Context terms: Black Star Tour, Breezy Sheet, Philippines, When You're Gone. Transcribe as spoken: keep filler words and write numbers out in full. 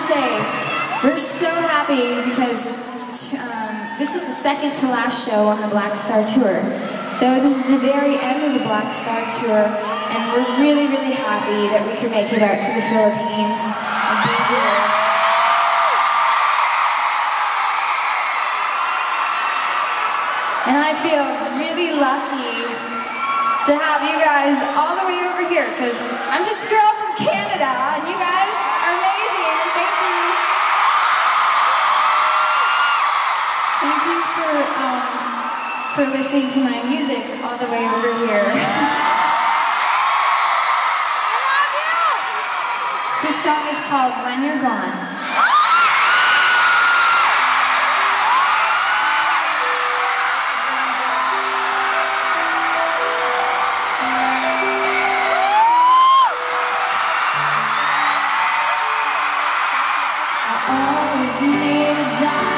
say, we're so happy because um, this is the second to last show on the Black Star Tour. So this is the very end of the Black Star Tour, and we're really, really happy that we can make it out to the Philippines and be here. And I feel really lucky to have you guys all the way over here, because I'm just a girl from Canada, and you guys are amazing, and thank you. Thank you for, um, for listening to my music all the way over here. I love you! This song is called When You're Gone. I always knew to die.